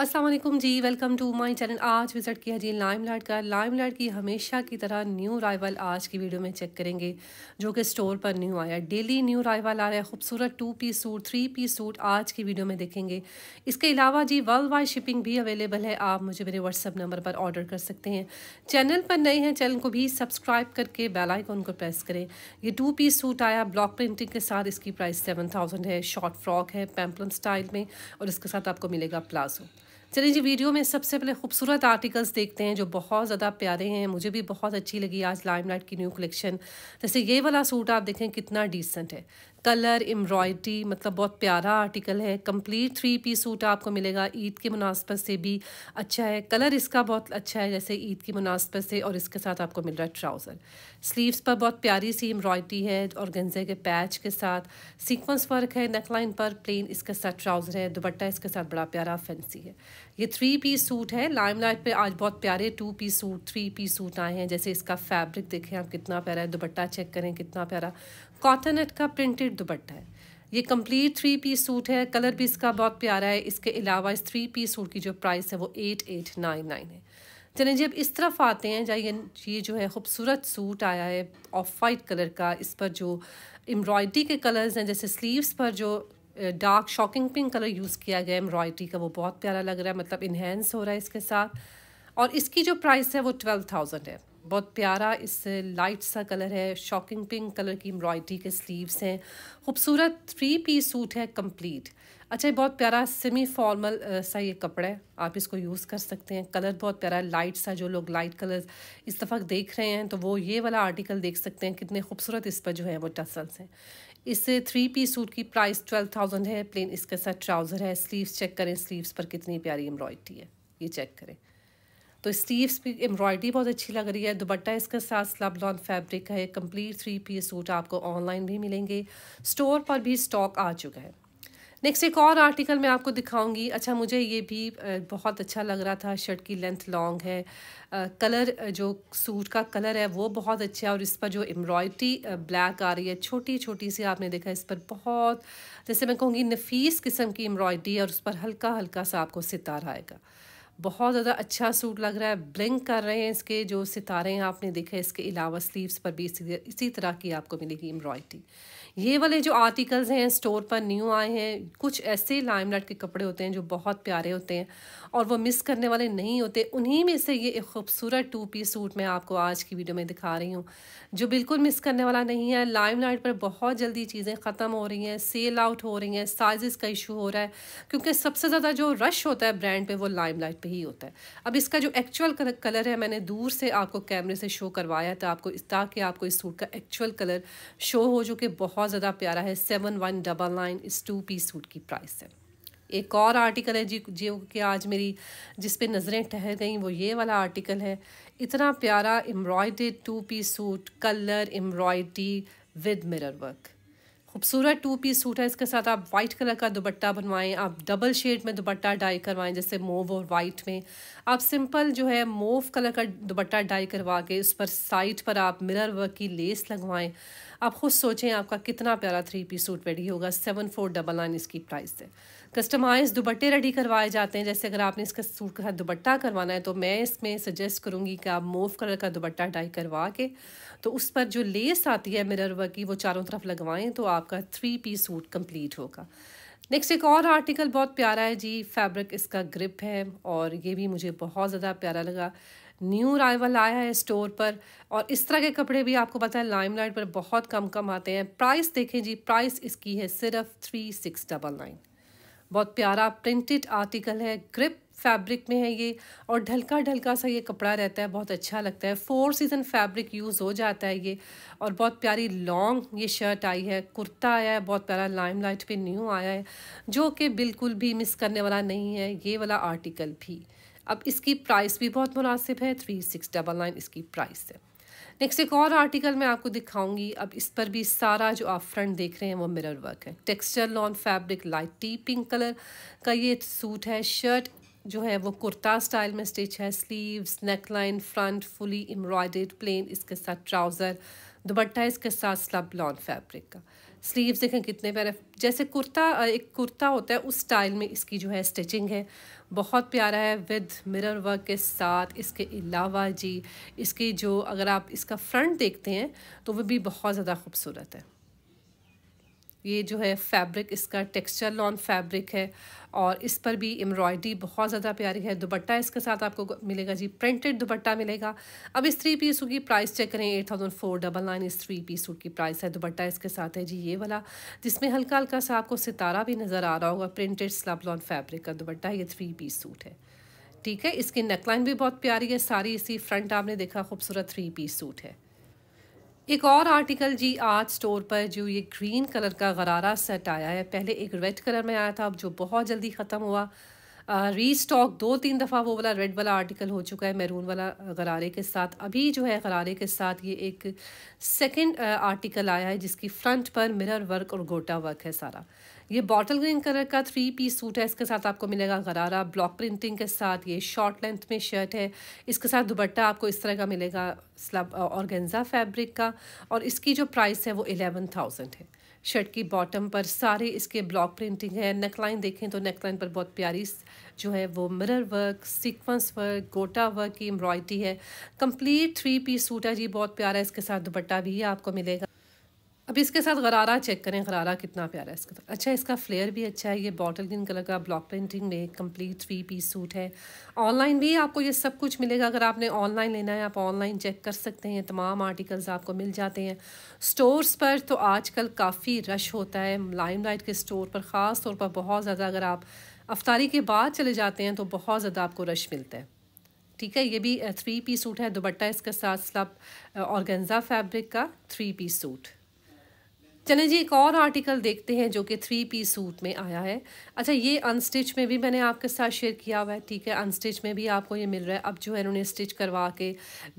अस्सलाम वालेकुम जी, वेलकम टू माय चैनल। आज विज़िट किया जी लाइमलाइट का। लाइमलाइट की हमेशा की तरह न्यू अराइवल आज की वीडियो में चेक करेंगे, जो कि स्टोर पर न्यू आया। डेली न्यू अराइवल आ रहा है। खूबसूरत 2 पीस सूट 3 पीस सूट आज की वीडियो में देखेंगे। इसके अलावा जी वर्ल्ड वाइड शिपिंग भी अवेलेबल है। आप मुझे मेरे व्हाट्सअप नंबर पर ऑर्डर कर सकते हैं। चैनल पर नए हैं, चैनल को भी सब्सक्राइब करके बेल आइकन को प्रेस करें। ये 2 पीस सूट आया ब्लॉक प्रिंटिंग के साथ। इसकी प्राइस 7000 है। शॉर्ट फ्रॉक है पैम्पलन स्टाइल में, और इसके साथ आपको मिलेगा प्लाजो। चलिए जी वीडियो में सबसे पहले खूबसूरत आर्टिकल्स देखते हैं, जो बहुत ज़्यादा प्यारे हैं। मुझे भी बहुत अच्छी लगी आज लाइमलाइट की न्यू कलेक्शन। जैसे ये वाला सूट आप देखें कितना डिसेंट है, कलर एम्ब्रॉयडरी, मतलब बहुत प्यारा आर्टिकल है। कंप्लीट 3 पीस सूट आपको मिलेगा। ईद की मुनासबत से भी अच्छा है, कलर इसका बहुत अच्छा है जैसे ईद की मुनासबत से। और इसके साथ आपको मिल रहा है ट्राउज़र। स्लीव्स पर बहुत प्यारी सी एम्ब्रॉयडरी है और ऑर्गेन्जा के पैच के साथ सीक्वेंस वर्क है। नेकलाइन पर प्लेन इसके साथ ट्राउज़र है। दुपट्टा इसके साथ बड़ा प्यारा फैंसी है। ये 3 पीस सूट है। लाइमलाइट पे आज बहुत प्यारे 2 पीस सूट 3 पीस सूट आए हैं। जैसे इसका फैब्रिक देखें आप कितना प्यारा है। दुपट्टा चेक करें कितना प्यारा कॉटननेट का प्रिंटेड दुपट्टा है। ये कंप्लीट 3 पीस सूट है। कलर भी इसका बहुत प्यारा है। इसके अलावा इस 3 पीस सूट की जो प्राइस है वो 8899 है। चलिए जी अब इस तरफ आते हैं। जाइए ये जो है खूबसूरत सूट आया है ऑफ वाइट कलर का। इस पर जो एम्ब्रॉयडरी के कलर्स हैं, जैसे स्लीव्स पर जो dark shocking pink colour use किया गया एम्ब्रॉयडरी का, वो बहुत प्यारा लग रहा है, मतलब इन्हेंस हो रहा है इसके साथ। और इसकी जो प्राइस है वो 12000 है। बहुत प्यारा इस लाइट सा कलर है, शॉकिंग पिंक कलर की एम्ब्रॉयडरी के स्लीव्स हैं। खूबसूरत 3 पीस सूट है कंप्लीट। अच्छा ये बहुत प्यारा सेमी फॉर्मल सा ये कपड़ा है, आप इसको यूज़ कर सकते हैं। कलर बहुत प्यारा लाइट सा, जो लोग लाइट कलर्स इस दफ़ा देख रहे हैं तो वो ये वाला आर्टिकल देख सकते हैं। कितने खूबसूरत इस पर जो है वो टसल्स हैं। इस 3 पीस सूट की प्राइस 12000 है। प्लेन इसके साथ ट्राउज़र है। स्लीव्स चेक करें, स्लीव्स पर कितनी प्यारी एम्ब्रॉयडरी है, ये चेक करें। तो स्लीव्स की एम्ब्रॉयडरी बहुत अच्छी लग रही है। दुपट्टा इसके साथ स्लबलॉन फैब्रिक है। कंप्लीट 3 पीस सूट आपको ऑनलाइन भी मिलेंगे, स्टोर पर भी स्टॉक आ चुका है। नेक्स्ट एक और आर्टिकल मैं आपको दिखाऊंगी। अच्छा मुझे ये भी बहुत अच्छा लग रहा था। शर्ट की लेंथ लॉन्ग है। कलर जो सूट का कलर है वो बहुत अच्छा है। और इस पर जो एम्ब्रॉयडरी ब्लैक आ रही है, छोटी छोटी सी आपने देखा इस पर बहुत, जैसे मैं कहूँगी नफीस किस्म की एम्ब्रॉयडरी है। और उस पर हल्का हल्का सा आपको सितारा आएगा। बहुत ज़्यादा अच्छा सूट लग रहा है। ब्लिंक कर रहे हैं इसके जो सितारे हैं, आपने देखे। इसके अलावा स्लीव्स पर भी इसी तरह की आपको मिलेगी एम्ब्रॉयडरी। ये वाले जो आर्टिकल्स हैं स्टोर पर न्यू आए हैं। कुछ ऐसे लाइमलाइट के कपड़े होते हैं जो बहुत प्यारे होते हैं और वो मिस करने वाले नहीं होते। उन्हीं में से ये एक खूबसूरत 2 पीस सूट मैं आपको आज की वीडियो में दिखा रही हूँ, जो बिल्कुल मिस करने वाला नहीं है। लाइमलाइट पर बहुत जल्दी चीज़ें ख़त्म हो रही हैं, सेल आउट हो रही हैं, साइज़ का इशू हो रहा है, क्योंकि सबसे ज़्यादा जो रश होता है ब्रांड पर वो लाइमलाइट पे ही होता है। अब इसका जो एक्चुअल कलर है, मैंने दूर से आपको कैमरे से शो करवाया था आपको, ताकि आपको इस सूट का एक्चुअल कलर शो हो, जो कि बहुत ज़्यादा प्यारा है। 7199 इस 2 पीस सूट की प्राइस है। एक और आर्टिकल है जी जो कि आज मेरी जिस पे नज़रें ठहर गई वो ये वाला आर्टिकल है। इतना प्यारा embroidered 2 piece suit, colour embroidery with mirror work. खूबसूरत 2 पीस सूट है। इसके साथ आप वाइट कलर का दुपट्टा बनवाएं, आप डबल शेड में दुपट्टा डाई करवाएं, जैसे मोव और वाइट में। आप सिंपल जो है मोव कलर का दुपट्टा डाई करवा के उस पर साइड पर आप मिरर वर्क की लेस लगवाएं। आप खुद सोचें आपका कितना प्यारा 3 पीस सूट रेडी होगा। 7499 इसकी प्राइस है। कस्टमाइज दुपट्टे रेडी करवाए जाते हैं। जैसे अगर आपने इसका सूट का दुपट्टा करवाना है तो मैं इसमें सजेस्ट करूँगी कि आप मोव कलर का दुपट्टा डाई करवा के तो उस पर जो लेस आती है मिरर वर्क की वो चारों तरफ लगवाएं, तो आपका 3 पीस सूट कंप्लीट होगा। नेक्स्ट एक और आर्टिकल बहुत प्यारा है जी। फैब्रिक इसका ग्रिप है और ये भी मुझे बहुत ज़्यादा प्यारा लगा। न्यू अराइवल आया है स्टोर पर। और इस तरह के कपड़े भी आपको पता है लाइमलाइट पर बहुत कम आते हैं। प्राइस देखें जी, प्राइस इसकी है सिर्फ 3699। बहुत प्यारा प्रिंटेड आर्टिकल है, ग्रिप फैब्रिक में है ये, और ढलका ढलका सा ये कपड़ा रहता है, बहुत अच्छा लगता है। 4 सीज़न फैब्रिक यूज़ हो जाता है ये। और बहुत प्यारी लॉन्ग ये शर्ट आई है। कुर्ता आया है बहुत प्यारा, लाइमलाइट पे न्यू आया है, जो कि बिल्कुल भी मिस करने वाला नहीं है ये वाला आर्टिकल भी। अब इसकी प्राइस भी बहुत मुनासिब है, 3699 इसकी प्राइस है। नेक्स्ट एक और आर्टिकल मैं आपको दिखाऊंगी। अब इस पर भी सारा जो आप फ्रंट देख रहे हैं वो मिरर वर्क है। Texture lawn fabric light tea pink colour का ये सूट है। शर्ट जो है वो कुर्ता स्टाइल में स्टिच है। Sleeves, neckline, front fully embroidered, plain इसके साथ ट्राउज़र, दुपट्टा इसके साथ स्लब लॉन फैब्रिक का। स्लीव्स देखें कितने प्यारे, जैसे कुर्ता, एक कुर्ता होता है उस स्टाइल में इसकी जो है स्टिचिंग है, बहुत प्यारा है विद मिरर वर्क के साथ। इसके अलावा जी इसकी जो, अगर आप इसका फ्रंट देखते हैं तो वो भी बहुत ज़्यादा खूबसूरत है। ये जो है फैब्रिक, इसका टेक्सचर लॉन फैब्रिक है और इस पर भी एम्ब्रॉयडरी बहुत ज़्यादा प्यारी है। दुपट्टा इसके साथ आपको मिलेगा जी, प्रिंटेड दुपट्टा मिलेगा। अब इस थ्री पीस सूट की प्राइस चेक करें, 8499 इस थ्री पीस सूट की प्राइस है। दुपट्टा इसके साथ है जी ये वाला, जिसमें हल्का हल्का सा आपको सितारा भी नज़र आ रहा होगा, प्रिंटेड स्लब लॉन फैब्रिक का दुपट्टा। ये थ्री पीस सूट है, ठीक है। इसकी नेकलाइन भी बहुत प्यारी है, सारी इसी फ्रंट आपने देखा, खूबसूरत थ्री पीस सूट है। एक और आर्टिकल जी आज स्टोर पर जो ये ग्रीन कलर का गरारा सेट आया है, पहले एक रेड कलर में आया था, अब जो बहुत जल्दी ख़त्म हुआ, रीस्टॉक 2-3 दफ़ा वो वाला रेड वाला आर्टिकल हो चुका है मैरून वाला गरारे के साथ। अभी जो है गरारे के साथ ये एक सेकंड आर्टिकल आया है जिसकी फ्रंट पर मिरर वर्क और गोटा वर्क है सारा। ये बॉटल ग्रीन कलर का थ्री पीस सूट है, इसके साथ आपको मिलेगा गरारा ब्लॉक प्रिंटिंग के साथ। ये शॉर्ट लेंथ में शर्ट है, इसके साथ दुपट्टा आपको इस तरह का मिलेगा स्लब ऑर्गेन्जा फैब्रिक का, और इसकी जो प्राइस है वो 11,000 है। शर्ट की बॉटम पर सारे इसके ब्लॉक प्रिंटिंग है। नेकलाइन देखें तो नेकलाइन पर बहुत प्यारी जो है वो mirror work, sequence work, gota work की एम्ब्रॉयडरी है। कंप्लीट थ्री पीस सूट है जी, बहुत प्यारा है। इसके साथ दुपट्टा भी आपको मिलेगा। अब इसके साथ गरारा चेक करें, गरारा कितना प्यारा है इसके साथ। अच्छा, इसका फ्लेयर भी अच्छा है। ये बॉटल ग्रीन कलर का ब्लॉक प्रिंटिंग में कंप्लीट थ्री पीस सूट है। ऑनलाइन भी आपको ये सब कुछ मिलेगा, अगर आपने ऑनलाइन लेना है आप ऑनलाइन चेक कर सकते हैं, तमाम आर्टिकल्स आपको मिल जाते हैं। स्टोर्स पर तो आजकल काफ़ी रश होता है, लाइमलाइट के स्टोर पर ख़ास तौर पर बहुत ज़्यादा। अगर आप अफ्तारी के बाद चले जाते हैं तो बहुत ज़्यादा आपको रश मिलता है, ठीक है। ये भी थ्री पीस सूट है, दुपट्टा इसके साथ स्लब ऑर्गेन्जा फैब्रिक का थ्री पीस सूट। चलें जी, एक और आर्टिकल देखते हैं जो कि थ्री पीस सूट में आया है। अच्छा, ये अनस्टिच में भी मैंने आपके साथ शेयर किया हुआ है, ठीक है। अनस्टिच में भी आपको ये मिल रहा है। अब जो है इन्होंने स्टिच करवा के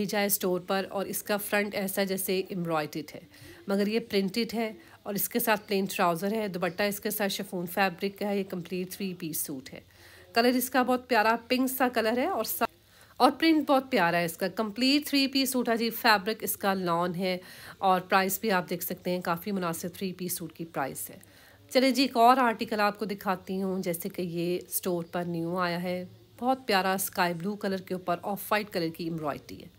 भेजा है स्टोर पर, और इसका फ्रंट ऐसा जैसे एम्ब्रॉयडेड है मगर ये प्रिंटेड है, और इसके साथ प्लेन ट्राउज़र है, दुपट्टा इसके साथ शिफॉन फैब्रिक का है। ये कम्प्लीट थ्री पीस सूट है। कलर इसका बहुत प्यारा पिंक सा कलर है और प्रिंट बहुत प्यारा है इसका। कंप्लीट थ्री पीस सूट है जी, फैब्रिक इसका लॉन है और प्राइस भी आप देख सकते हैं, काफ़ी मुनासिब थ्री पीस सूट की प्राइस है। चले जी, एक और आर्टिकल आपको दिखाती हूँ, जैसे कि ये स्टोर पर न्यू आया है, बहुत प्यारा स्काई ब्लू कलर के ऊपर ऑफ वाइट कलर की एम्ब्रॉयडरी है।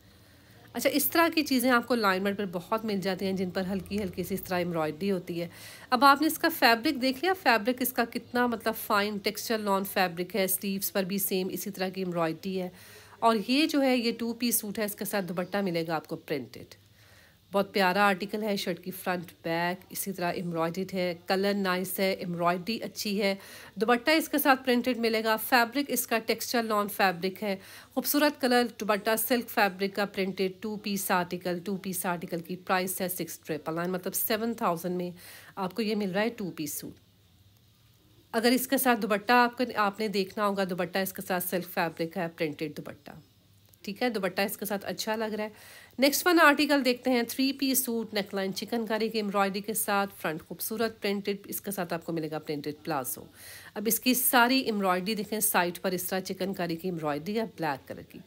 अच्छा, इस तरह की चीज़ें आपको लाइनमेंट पर बहुत मिल जाती हैं जिन पर हल्की हल्की सी इस तरह एम्ब्रॉयडरी होती है। अब आपने इसका फैब्रिक देख लिया, फैब्रिक इसका कितना मतलब फ़ाइन टेक्सचर लॉन फैब्रिक है। स्लीव्स पर भी सेम इसी तरह की एम्ब्रॉयडरी है, और ये जो है ये टू पीस सूट है, इसके साथ दुपट्टा मिलेगा आपको प्रिंटेड। बहुत प्यारा आर्टिकल है। शर्ट की फ्रंट बैक इसी तरह एम्ब्रॉयडर्ड है, कलर नाइस है, एम्ब्रॉयडरी अच्छी है, दुपट्टा इसके साथ प्रिंटेड मिलेगा। फैब्रिक इसका टेक्सचर लॉन फैब्रिक है, खूबसूरत कलर, दुपट्टा सिल्क फैब्रिक का प्रिंटेड टू पीस आर्टिकल की प्राइस है 6,999, मतलब 7,000 में आपको ये मिल रहा है टू पीस सूट। अगर इसके साथ दुपट्टा आपने देखना होगा, दुपट्टा इसके साथ सिल्क फैब्रिक है, प्रिंटेड दुपट्टा, ठीक है। दुपट्टा इसके साथ अच्छा लग रहा है। नेक्स्ट वन आर्टिकल देखते हैं, three piece suit, neckline chikankari की एम्ब्रॉयडरी के साथ, फ्रंट खूबसूरत प्रिंटेड, इसके साथ आपको मिलेगा प्रिंटेड प्लाजो। अब इसकी सारी एम्ब्रॉयडरी देखें, साइड पर इस तरह चिकनकारी की एम्ब्रॉयडरी है ब्लैक कलर की,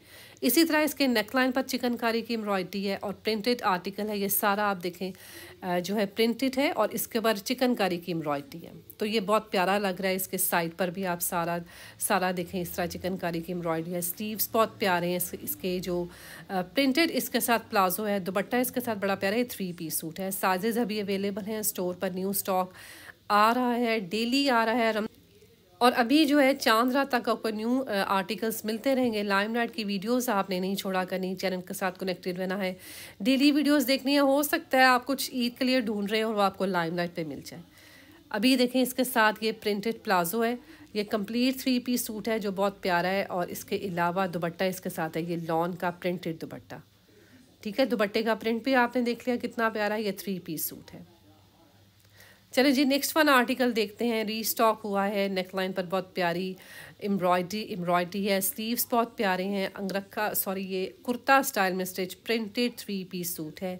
इसी तरह इसके नेकलाइन पर चिकनकारी की एम्ब्रॉयडरी है और प्रिंटेड आर्टिकल है। ये सारा आप देखें जो है प्रिंटेड है और इसके ऊपर चिकनकारी की एम्ब्रॉयडरी है, तो ये बहुत प्यारा लग रहा है। इसके साइड पर भी आप सारा देखें, इस तरह चिकनकारी की एम्ब्रॉयडरी है। स्लीव्स बहुत प्यारे हैं इसके जो प्रिंटेड, इसके साथ प्लाजो है, दुपट्टा इसके साथ बड़ा प्यारा है। थ्री पीस सूट है। साइजेस अभी अवेलेबल हैं, स्टोर पर न्यू स्टॉक आ रहा है, डेली आ रहा है, और अभी जो है चांद रात तक आपको न्यू आर्टिकल्स मिलते रहेंगे। लाइमलाइट की वीडियोस आपने नहीं छोड़ा करनी, चैनल के साथ कनेक्टेड रहना है, डेली वीडियोस देखनी है। हो सकता है आप कुछ ईद के लिए ढूंढ रहे हो और वो आपको लाइमलाइट पे मिल जाए। अभी देखें इसके साथ ये प्रिंटेड प्लाजो है, ये कंप्लीट थ्री पीस सूट है जो बहुत प्यारा है, और इसके अलावा दुपट्टा इसके साथ है, ये लॉन का प्रिंटेड दुपट्टा, ठीक है। दुपट्टे का प्रिंट भी आपने देख लिया कितना प्यारा है, ये थ्री पीस सूट है। चले जी, नेक्स्ट वन आर्टिकल देखते हैं, रीस्टॉक हुआ है। नेकलाइन पर बहुत प्यारी एम्ब्रॉयडरी है, स्लीव्स बहुत प्यारे हैं, अंगरखा ये कुर्ता स्टाइल में stitch printed three piece suit है,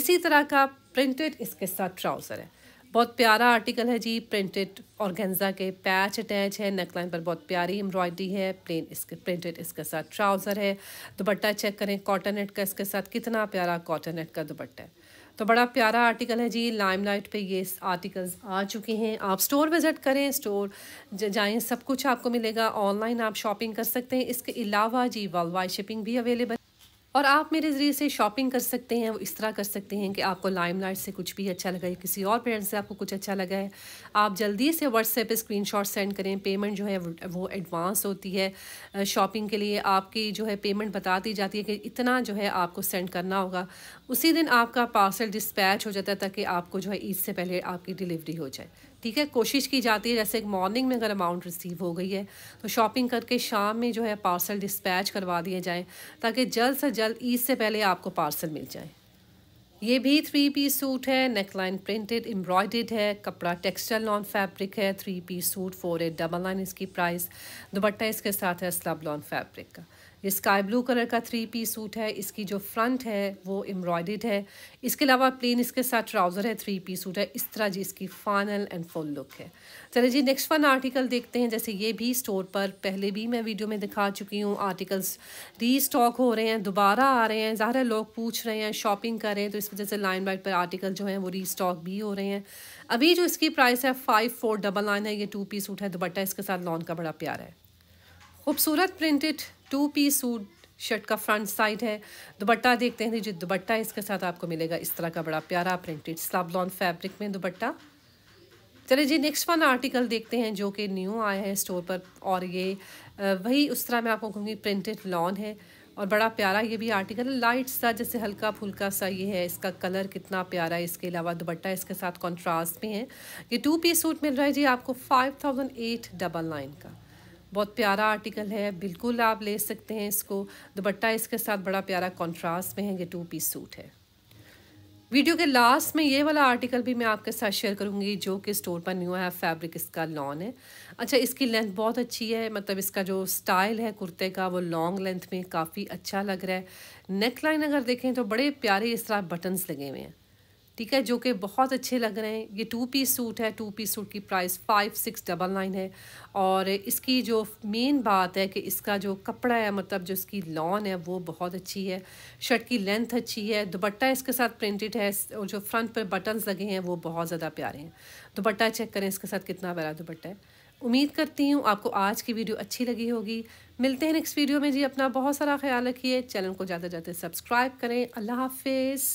इसी तरह का प्रिंटेड इसके साथ ट्राउज़र है। बहुत प्यारा आर्टिकल है जी, प्रिंटेड ऑर्गेन्जा के पैच अटैच है, नेकलाइन पर बहुत प्यारी एम्ब्रॉयडरी है, प्लेन इसके प्रिंटेड इसके साथ ट्राउज़र है। दुपट्टा चेक करें, कॉटन नेट का इसके साथ कितना प्यारा कॉटन नेट का दुपट्टा है। तो बड़ा प्यारा आर्टिकल है जी, लाइमलाइट पे ये आर्टिकल्स आ चुके हैं। आप स्टोर विज़िट करें, स्टोर जाएं, सब कुछ आपको मिलेगा। ऑनलाइन आप शॉपिंग कर सकते हैं। इसके अलावा जी वर्ल्डवाइड शिपिंग भी अवेलेबल और आप मेरे ज़रिए से शॉपिंग कर सकते हैं। वो इस तरह कर सकते हैं कि आपको लाइमलाइट से कुछ भी अच्छा लगा, किसी और ब्रांड से आपको कुछ अच्छा लगा है, आप जल्दी से व्हाट्सएप पे स्क्रीनशॉट सेंड करें। पेमेंट जो है वो एडवांस होती है। शॉपिंग के लिए आपकी जो है पेमेंट बता दी जाती है कि इतना जो है आपको सेंड करना होगा। उसी दिन आपका पार्सल डिस्पैच हो जाता है ताकि आपको जो है ईद से पहले आपकी डिलीवरी हो जाए। ठीक है, कोशिश की जाती है जैसे मॉर्निंग में अगर अमाउंट रिसीव हो गई है तो शॉपिंग करके शाम में जो है पार्सल डिस्पैच करवा दिए जाएँ ताकि जल्द से जल्द ईद से पहले आपको पार्सल मिल जाए। ये भी 3-पीस सूट है, नेकलाइन प्रिंटेड एम्ब्रॉयडेड है, कपड़ा टेक्सटाइल नॉन फैब्रिक है। 3-पीस सूट 4899 इसकी प्राइस। दुपट्टा इसके साथ है स्लब नॉन फैब्रिक का। ये स्काई ब्लू कलर का 3-पीस सूट है। इसकी जो फ्रंट है वो एम्ब्रॉयडेड है। इसके अलावा प्लेन इसके साथ ट्राउज़र है। 3-पीस सूट है। इस तरह जी इसकी फाइनल एंड फुल लुक है। चलिए जी नेक्स्ट वन आर्टिकल देखते हैं। जैसे ये भी स्टोर पर पहले भी मैं वीडियो में दिखा चुकी हूँ। आर्टिकल्स री स्टॉक हो रहे हैं, दोबारा आ रहे हैं। ज़्यादा लोग पूछ रहे हैं, शॉपिंग कर रहे हैं, तो इस वजह से लाइमलाइट पर आर्टिकल जो है वो री स्टॉक भी हो रहे हैं। अभी जो इसकी प्राइस है 5499 है। ये 2-पीस सूट है। दुपट्टा इसके साथ लॉन का बड़ा प्यारा है। खूबसूरत प्रिंटेड 2-पीस सूट, शर्ट का फ्रंट साइड है। दुपट्टा देखते हैं जी, दुपट्टा इसके साथ आपको मिलेगा इस तरह का बड़ा प्यारा प्रिंटेड स्लबलॉन फैब्रिक में दुपट्टा। चलिए जी नेक्स्ट वन आर्टिकल देखते हैं जो कि न्यू आया है स्टोर पर, और ये वही उस तरह मैं आपको कहूँगी प्रिंटेड लॉन है और बड़ा प्यारा ये भी आर्टिकल। लाइट सा जैसे हल्का फुल्का सा ये है, इसका कलर कितना प्यारा है। इसके अलावा दुपट्टा इसके साथ कॉन्ट्रास्ट में है। ये 2-पीस सूट मिल रहा है जी आपको 5899 का। बहुत प्यारा आर्टिकल है, बिल्कुल आप ले सकते हैं इसको। दुपट्टा इसके साथ बड़ा प्यारा कॉन्ट्रास्ट में है। ये 2-पीस सूट है। वीडियो के लास्ट में ये वाला आर्टिकल भी मैं आपके साथ शेयर करूंगी जो कि स्टोर पर न्यू है। फैब्रिक इसका लॉन है। अच्छा, इसकी लेंथ बहुत अच्छी है, मतलब इसका जो स्टाइल है कुर्ते का वो लॉन्ग लेंथ में काफ़ी अच्छा लग रहा है। नेकलाइन अगर देखें तो बड़े प्यारे इस तरह बटन्स लगे हुए हैं, ठीक है, जो कि बहुत अच्छे लग रहे हैं। ये 2-पीस सूट है। 2-पीस सूट की प्राइस 5699 है। और इसकी जो मेन बात है कि इसका जो कपड़ा है, मतलब जो इसकी लॉन है वो बहुत अच्छी है। शर्ट की लेंथ अच्छी है, दुपट्टा इसके साथ प्रिंटेड है और जो फ्रंट पर बटन्स लगे हैं वो बहुत ज़्यादा प्यारे हैं। दुपट्टा चेक करें इसके साथ कितना प्यारा दुपट्टा है। उम्मीद करती हूँ आपको आज की वीडियो अच्छी लगी होगी। मिलते हैं नेक्स्ट वीडियो में जी। अपना बहुत सारा ख्याल रखिए। चैनल को ज़्यादा से ज़्यादा सब्सक्राइब करें। अल्लाह हाफिज़।